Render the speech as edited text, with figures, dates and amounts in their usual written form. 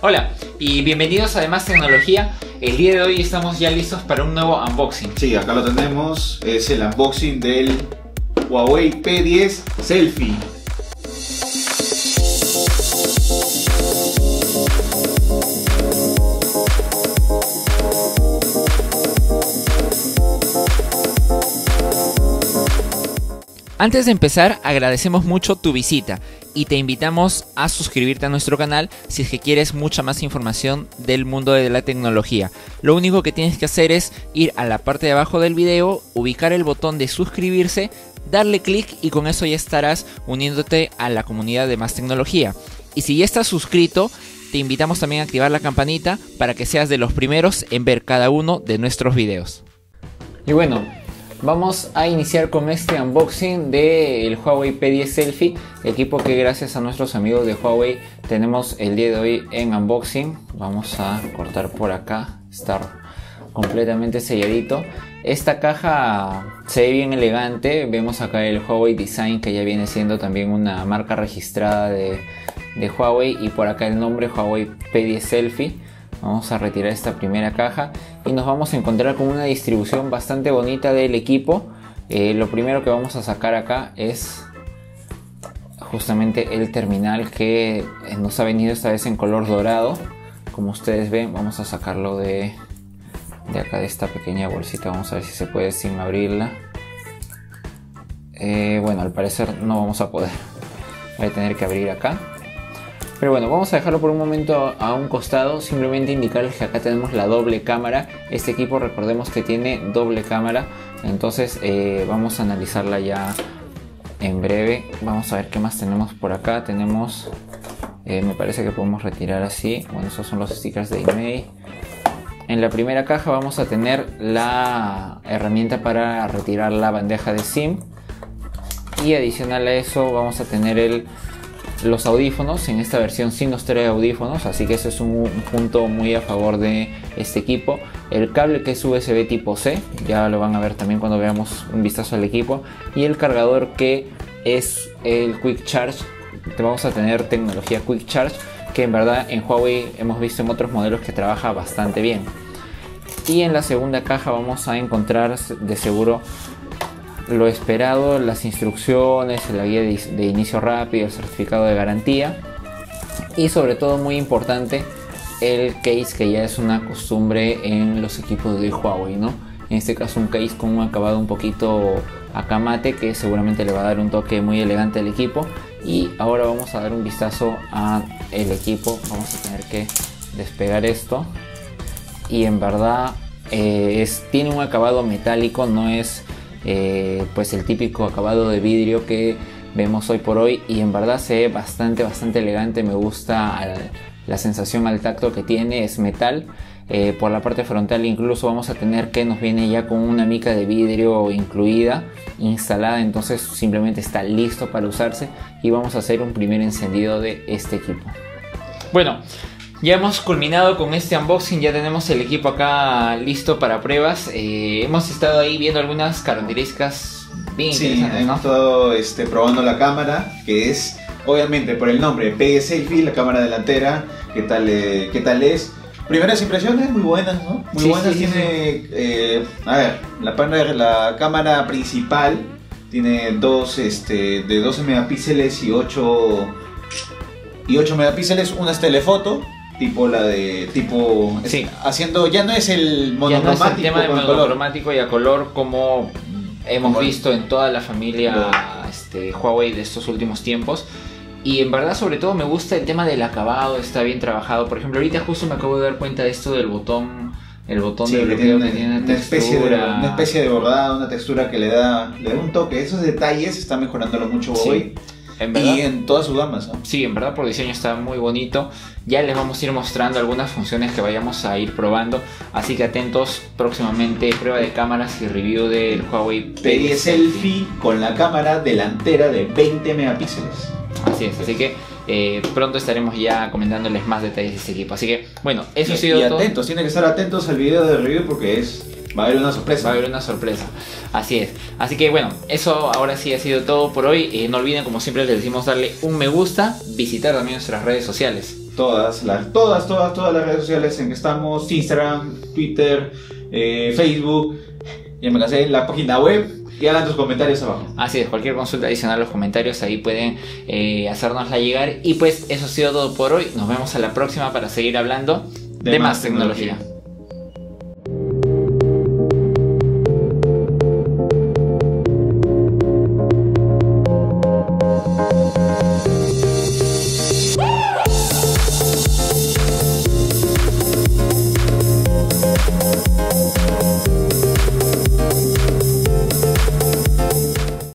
Hola y bienvenidos a DeMás Tecnología. El día de hoy estamos ya listos para un nuevo unboxing. Sí, acá lo tenemos, es el unboxing del Huawei P10 Selfie. Antes de empezar, agradecemos mucho tu visita y te invitamos a suscribirte a nuestro canal si es que quieres mucha más información del mundo de la tecnología. Lo único que tienes que hacer es ir a la parte de abajo del video, ubicar el botón de suscribirse, darle clic y con eso ya estarás uniéndote a la comunidad de Más Tecnología. Y si ya estás suscrito, te invitamos también a activar la campanita para que seas de los primeros en ver cada uno de nuestros videos. Y bueno, vamos a iniciar con este unboxing del Huawei P10 Selfie, equipo que gracias a nuestros amigos de Huawei tenemos el día de hoy en unboxing. Vamos a cortar por acá, está completamente selladito. Esta caja se ve bien elegante, vemos acá el Huawei Design que ya viene siendo también una marca registrada de Huawei y por acá el nombre Huawei P10 Selfie. Vamos a retirar esta primera caja y nos vamos a encontrar con una distribución bastante bonita del equipo. Lo primero que vamos a sacar acá es justamente el terminal que nos ha venido esta vez en color dorado. Como ustedes ven, vamos a sacarlo de acá de esta pequeña bolsita. Vamos a ver si se puede sin abrirla. Bueno, al parecer no vamos a poder. Voy a tener que abrir acá. Pero bueno, vamos a dejarlo por un momento a un costado, simplemente indicarles que acá tenemos la doble cámara. Este equipo recordemos que tiene doble cámara, entonces vamos a analizarla ya en breve. Vamos a ver qué más tenemos por acá. Tenemos, me parece que podemos retirar así, bueno, esos son los stickers de IMEI. En la primera caja vamos a tener la herramienta para retirar la bandeja de SIM. Y adicional a eso vamos a tener los audífonos. En esta versión sí nos trae audífonos, así que eso es un punto muy a favor de este equipo. El cable que es USB tipo C, ya lo van a ver también cuando veamos un vistazo al equipo. Y el cargador que es el Quick Charge. Vamos a tener tecnología Quick Charge, que en verdad en Huawei hemos visto en otros modelos que trabaja bastante bien. Y en la segunda caja vamos a encontrar de seguro lo esperado, las instrucciones, la guía de inicio rápido, el certificado de garantía y sobre todo muy importante el case, que ya es una costumbre en los equipos de Huawei, ¿no? En este caso un case con un acabado un poquito acá mate que seguramente le va a dar un toque muy elegante al equipo. Y ahora vamos a dar un vistazo al equipo. Vamos a tener que despegar esto y en verdad tiene un acabado metálico, no es pues el típico acabado de vidrio que vemos hoy por hoy, y en verdad se ve bastante elegante. Me gusta la sensación al tacto que tiene, es metal. Por la parte frontal incluso vamos a tener que nos viene ya con una mica de vidrio incluida, instalada, entonces simplemente está listo para usarse y vamos a hacer un primer encendido de este equipo. Bueno, ya hemos culminado con este unboxing, ya tenemos el equipo acá listo para pruebas. Hemos estado ahí viendo algunas características bien interesantes, ¿no? Hemos estado probando la cámara, que es, obviamente por el nombre, P10 Selfie, la cámara delantera. ¿Qué tal es? Primeras impresiones muy buenas, ¿no? Muy buenas, tiene, a ver, la cámara principal tiene de 12 megapíxeles y 8 megapíxeles, una es telefoto, tipo la de tipo sí. Haciendo ya no es el monocromático, no es el tema de monocromático y a color como hemos visto en toda la familia Huawei de estos últimos tiempos. Y en verdad sobre todo me gusta el tema del acabado, está bien trabajado. Por ejemplo, ahorita justo me acabo de dar cuenta de esto del botón, el botón de bloqueo que tiene una especie de bordado, una textura que le da un toque. Esos detalles está mejorándolo mucho Huawei. Sí. En verdad, y en todas sus gamas, ¿no? Sí, en verdad por diseño está muy bonito. Ya les vamos a ir mostrando algunas funciones que vayamos a ir probando, así que atentos. Próximamente prueba de cámaras y review del Huawei P10 Selfie con la cámara delantera de 20 megapíxeles. Así es, así que pronto estaremos ya comentándoles más detalles de este equipo. Así que bueno, eso ha sido todo. Y atentos, tienen que estar atentos al video de review porque va a haber una sorpresa. Va a haber una sorpresa, así es. Así que bueno, eso ahora sí ha sido todo por hoy. No olviden, como siempre les decimos, darle un me gusta, visitar también nuestras redes sociales. todas las redes sociales en que estamos, Instagram, Twitter, Facebook, ya me cansé, la página web. Y hagan tus comentarios abajo. Así es, cualquier consulta adicional, los comentarios ahí pueden hacérnosla llegar. Y pues eso ha sido todo por hoy. Nos vemos a la próxima para seguir hablando de más tecnología.